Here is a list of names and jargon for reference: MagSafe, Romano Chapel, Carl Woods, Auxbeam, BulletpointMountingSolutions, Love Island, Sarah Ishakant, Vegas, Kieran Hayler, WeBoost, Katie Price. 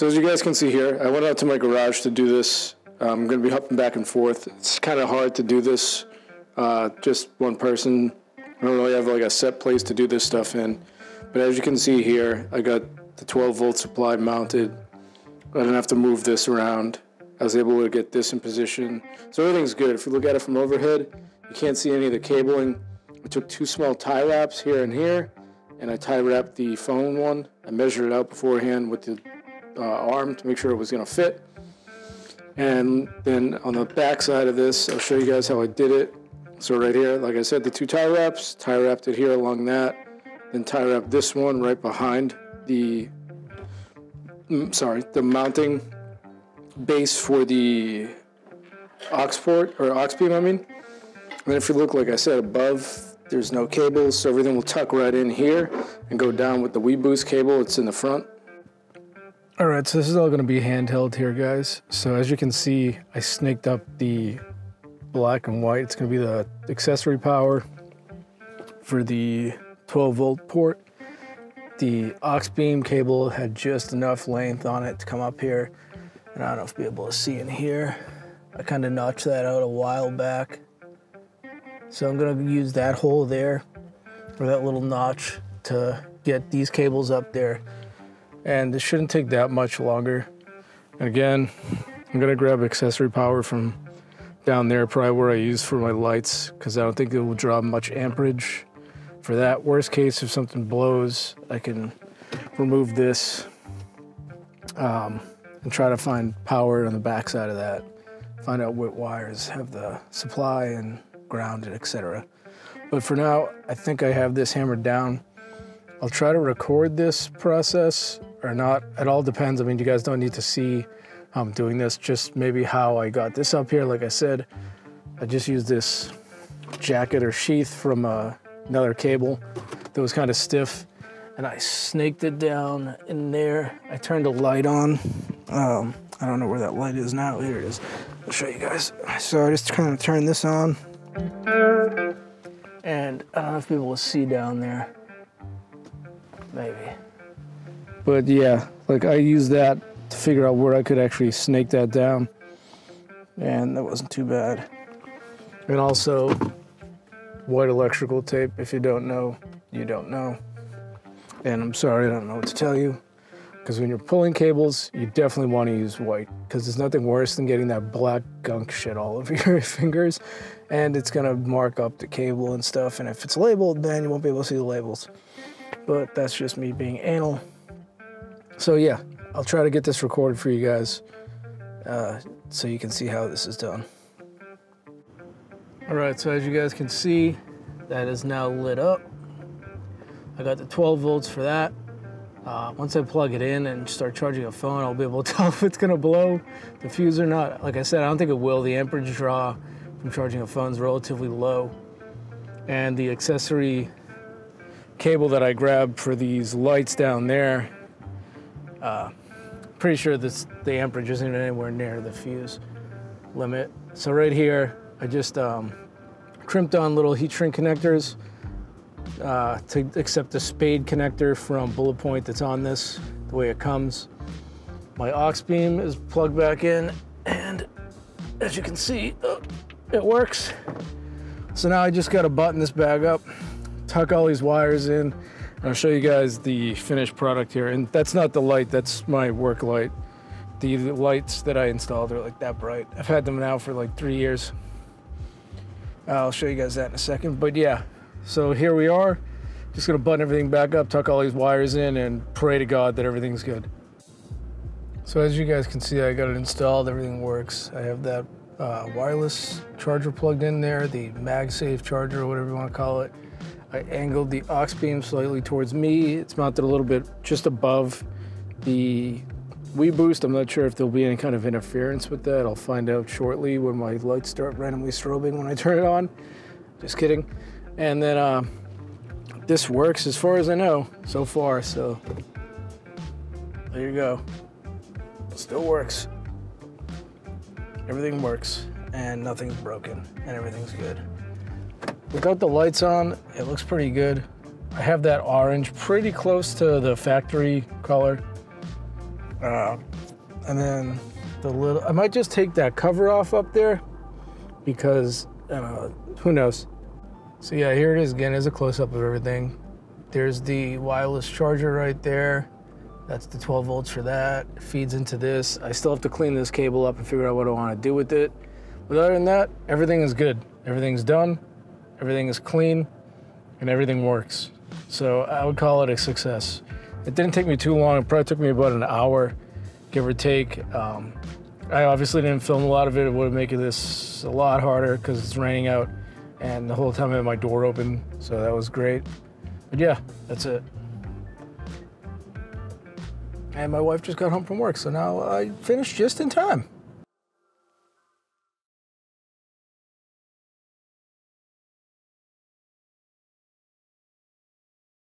So as you guys can see here, I went out to my garage to do this. I'm going to be hopping back and forth. It's kind of hard to do this, just one person. I don't really have like a set place to do this stuff in. But as you can see here, I got the 12-volt supply mounted. I didn't have to move this around. I was able to get this in position. So everything's good. If you look at it from overhead, you can't see any of the cabling. I took two small tie wraps here and here, and I tie wrapped the phone one. I measured it out beforehand with the arm to make sure it was going to fit. And then on the back side of this, I'll show you guys how I did it. So right here, like I said, the two tie wraps, tie wrapped it here along that, then tie wrapped this one right behind the mounting base for the aux port, or aux beam, I mean. And if you look, like I said, above, there's no cables, so everything will tuck right in here and go down with the WeBoost cable. It's in the front. All right, so this is all going to be handheld here, guys. So as you can see, I snaked up the black and white. It's going to be the accessory power for the 12-volt port. The Auxbeam cable had just enough length on it to come up here. And I don't know if you'll be able to see in here. I kind of notched that out a while back. So I'm going to use that hole there, or that little notch, to get these cables up there. And this shouldn't take that much longer. And again, I'm going to grab accessory power from down there, probably where I use for my lights, because I don't think it will draw much amperage for that. Worst case, if something blows, I can remove this and try to find power on the backside of that. Find out what wires have the supply and grounded, etc. But for now, I think I have this hammered down. I'll try to record this process or not. It all depends. I mean, you guys don't need to see how I'm doing this, just maybe how I got this up here. Like I said, I just used this jacket or sheath from another cable that was kind of stiff, and I snaked it down in there. I turned a light on. I don't know where that light is now. Here it is. I'll show you guys. So I just kind of turned this on. And I don't know if people will see down there, maybe. But yeah, like I used that to figure out where I could actually snake that down. And that wasn't too bad. And also, white electrical tape. If you don't know, you don't know. And I'm sorry, I don't know what to tell you. Because when you're pulling cables, you definitely want to use white, because there's nothing worse than getting that black gunk shit all over your fingers, and it's going to mark up the cable and stuff, and if it's labeled, then you won't be able to see the labels. But that's just me being anal. So yeah, I'll try to get this recorded for you guys so you can see how this is done. Alright, so as you guys can see, that is now lit up. I got the 12 volts for that. Once I plug it in and start charging a phone, I'll be able to tell if it's going to blow the fuse or not. Like I said, I don't think it will. The amperage draw from charging a phone is relatively low. And the accessory cable that I grabbed for these lights down there, pretty sure the amperage isn't anywhere near the fuse limit. So right here, I just crimped on little heat shrink connectors. To accept the spade connector from Bullet Point that's on this, the way it comes. My Auxbeam is plugged back in, and as you can see, it works. So now I just got to button this bag up, tuck all these wires in, and I'll show you guys the finished product here. And that's not the light, that's my work light. The lights that I installed are like that bright. I've had them now for like 3 years. I'll show you guys that in a second, but yeah. So here we are, just gonna button everything back up, tuck all these wires in, and pray to God that everything's good. So as you guys can see, I got it installed, everything works. I have that wireless charger plugged in there, the MagSafe charger, or whatever you wanna call it. I angled the Auxbeam slightly towards me. It's mounted a little bit just above the WeBoost. I'm not sure if there'll be any kind of interference with that. I'll find out shortly when my lights start randomly strobing when I turn it on. Just kidding. And then this works as far as I know so far, so there you go. It still works. Everything works, and nothing's broken, and everything's good. Without the lights on, it looks pretty good. I have that orange pretty close to the factory color. And then the little, I might just take that cover off up there because who knows. So yeah, here it is again, is a close-up of everything. There's the wireless charger right there. That's the 12 volts for that. It feeds into this. I still have to clean this cable up and figure out what I want to do with it. But other than that, everything is good. Everything's done, everything is clean, and everything works. So I would call it a success. It didn't take me too long. It probably took me about an hour, give or take. I obviously didn't film a lot of it. It would have made this a lot harder because it's raining out and the whole time I had my door open. So that was great. But yeah, that's it. And my wife just got home from work, so now I finished just in time.